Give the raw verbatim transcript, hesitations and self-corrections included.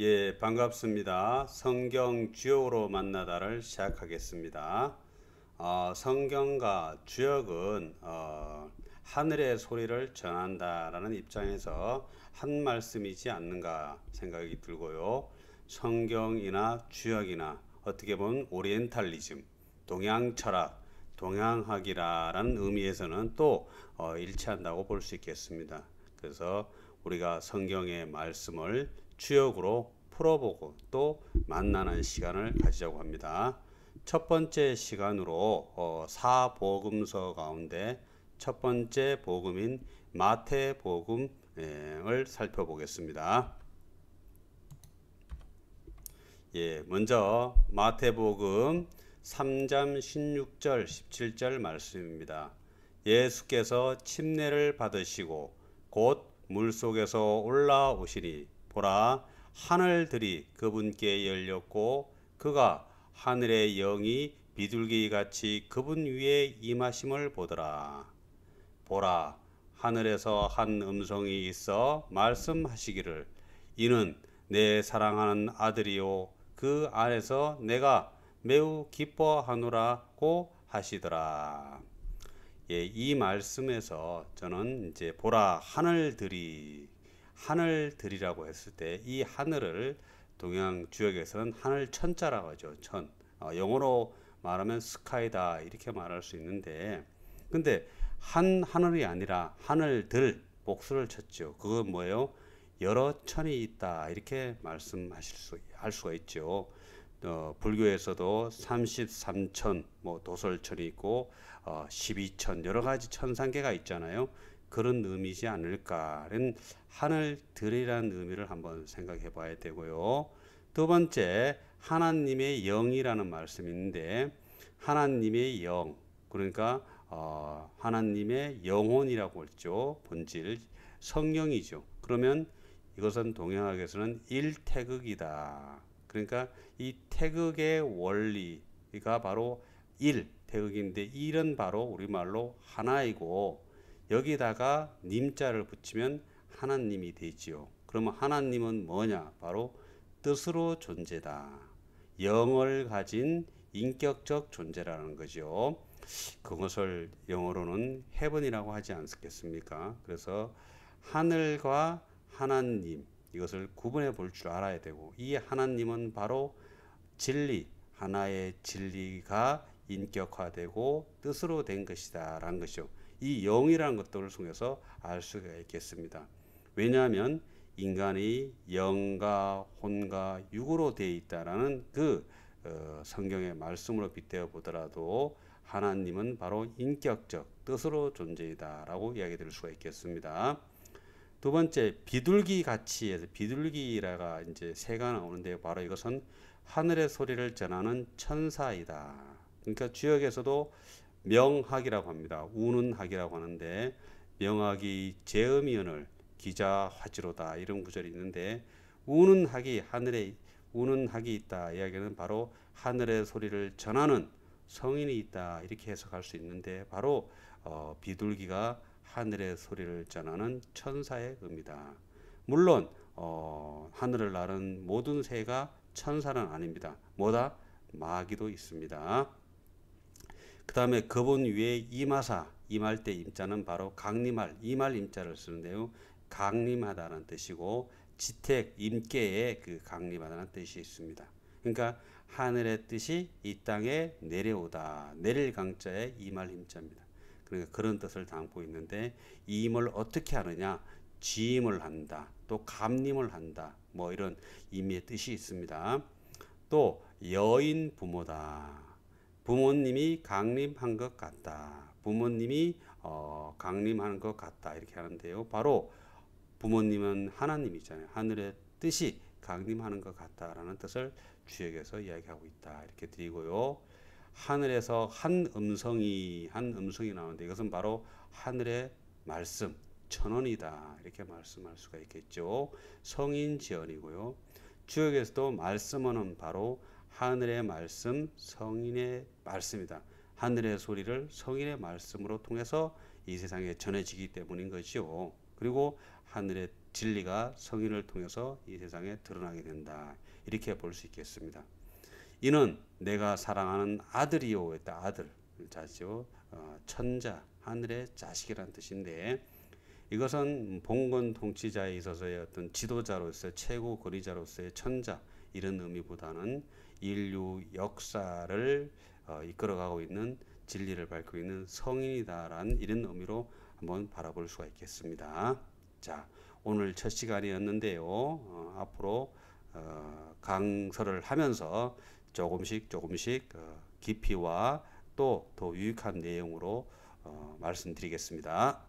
예, 반갑습니다. 성경 주역으로 만나다를 시작하겠습니다. 어, 성경과 주역은 어, 하늘의 소리를 전한다라는 입장에서 한 말씀이지 않는가 생각이 들고요. 성경이나 주역이나 어떻게 보면 오리엔탈리즘, 동양철학, 동양학이라는 의미에서는 또 어, 일치한다고 볼 수 있겠습니다. 그래서 우리가 성경의 말씀을 주역으로 풀어보고 또 만나는 시간을 가지자고 합니다. 첫 번째 시간으로 어, 사복음서 가운데 첫 번째 복음인 마태복음을 살펴보겠습니다. 예, 먼저 마태복음 삼 장 십육 절 십칠 절 말씀입니다. 예수께서 침례를 받으시고 곧 물속에서 올라오시니 보라, 하늘들이 그분께 열렸고 그가 하늘의 영이 비둘기같이 그분 위에 임하심을 보더라. 보라, 하늘에서 한 음성이 있어 말씀하시기를, 이는 내 사랑하는 아들이요 그 안에서 내가 매우 기뻐하노라고 하시더라. 예, 이 말씀에서 저는 이제 보라, 하늘들이, 하늘들이라고 했을 때 이 하늘을 동양 주역에서는 하늘 천자라고 하죠. 천. 어, 영어로 말하면 스카이다 이렇게 말할 수 있는데, 근데 한 하늘이 아니라 하늘들 복수를 쳤죠. 그건 뭐예요? 여러 천이 있다 이렇게 말씀하실 수 할 수가 있죠. 어, 불교에서도 삼십삼 천, 뭐 도설천이 있고 어, 십이 천, 여러 가지 천상계가 있잖아요. 그런 의미지 않을까라는 하늘들이라는 의미를 한번 생각해 봐야 되고요. 두 번째, 하나님의 영이라는 말씀인데, 하나님의 영, 그러니까 어, 하나님의 영혼이라고 했죠. 본질, 성령이죠. 그러면 이것은 동양학에서는 일태극이다. 그러니까 이 태극의 원리가 바로 일, 태극인데 일은 바로 우리말로 하나이고 여기다가 님자를 붙이면 하나님이 되지요. 그러면 하나님은 뭐냐? 바로 뜻으로 존재다. 영을 가진 인격적 존재라는 거죠. 그것을 영어로는 헤븐이라고 하지 않겠습니까? 그래서 하늘과 하나님, 이것을 구분해 볼 줄 알아야 되고, 이 하나님은 바로 진리, 하나의 진리가 인격화되고 뜻으로 된 것이다 라는 것이죠. 이 영이라는 것들을 통해서 알 수가 있겠습니다. 왜냐하면 인간이 영과 혼과 육으로 되어 있다라는 그 어, 성경의 말씀으로 빗대어 보더라도 하나님은 바로 인격적 뜻으로 존재이다 라고 이야기 드릴 수가 있겠습니다. 두 번째, 비둘기 같이 해서 비둘기라가 이제 새가 나오는데, 바로 이것은 하늘의 소리를 전하는 천사이다. 그러니까 주역에서도 명학이라고 합니다. 우는 학이라고 하는데, 명학이 재음이언을 기자 화지로다 이런 구절이 있는데, 우는 학이 하늘에 우는 학이 있다 이야기는 바로 하늘의 소리를 전하는 성인이 있다 이렇게 해석할 수 있는데, 바로 어, 비둘기가 하늘의 소리를 전하는 천사의 의미다. 물론 어, 하늘을 나른 모든 새가 천사는 아닙니다. 뭐다? 마귀도 있습니다. 그 다음에 그분 위에 임하사, 임할 때 임자는 바로 강림할, 임할 임자를 쓰는데요. 강림하다는 뜻이고 지택, 임계의 그 강림하다는 뜻이 있습니다. 그러니까 하늘의 뜻이 이 땅에 내려오다, 내릴 강자에 임할 임자입니다. 그러니까 그런 뜻을 담고 있는데, 임을 어떻게 하느냐, 지임을 한다, 또 감림을 한다, 뭐 이런 의미의 뜻이 있습니다. 또 여인 부모다. 부모님이 강림한 것 같다. 부모님이 어, 강림한 것 같다 이렇게 하는데요. 바로 부모님은 하나님이잖아요. 하늘의 뜻이 강림하는 것 같다라는 뜻을 주역에서 이야기하고 있다 이렇게 드리고요. 하늘에서 한 음성이 한 음성이 나오는데, 이것은 바로 하늘의 말씀, 천언이다 이렇게 말씀할 수가 있겠죠. 성인지언이고요. 주역에서도 말씀은 바로 하늘의 말씀, 성인의 말씀이다. 하늘의 소리를 성인의 말씀으로 통해서 이 세상에 전해지기 때문인 것이요. 그리고 하늘의 진리가 성인을 통해서 이 세상에 드러나게 된다. 이렇게 볼 수 있겠습니다. 이는 내가 사랑하는 아들이요 했다. 아들 자죠. 어, 천자, 하늘의 자식이라는 뜻인데, 이것은 봉건 통치자에 있어서의 어떤 지도자로서 최고 권위자로서의 천자 이런 의미보다는 인류 역사를 어, 이끌어가고 있는 진리를 밝히고 있는 성인이다라는 이런 의미로 한번 바라볼 수가 있겠습니다. 자, 오늘 첫 시간이었는데요. 어, 앞으로 어, 강설을 하면서 조금씩 조금씩 어, 깊이와 또 더 유익한 내용으로 어, 말씀드리겠습니다.